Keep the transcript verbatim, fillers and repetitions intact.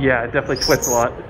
Yeah, it definitely sweats a lot.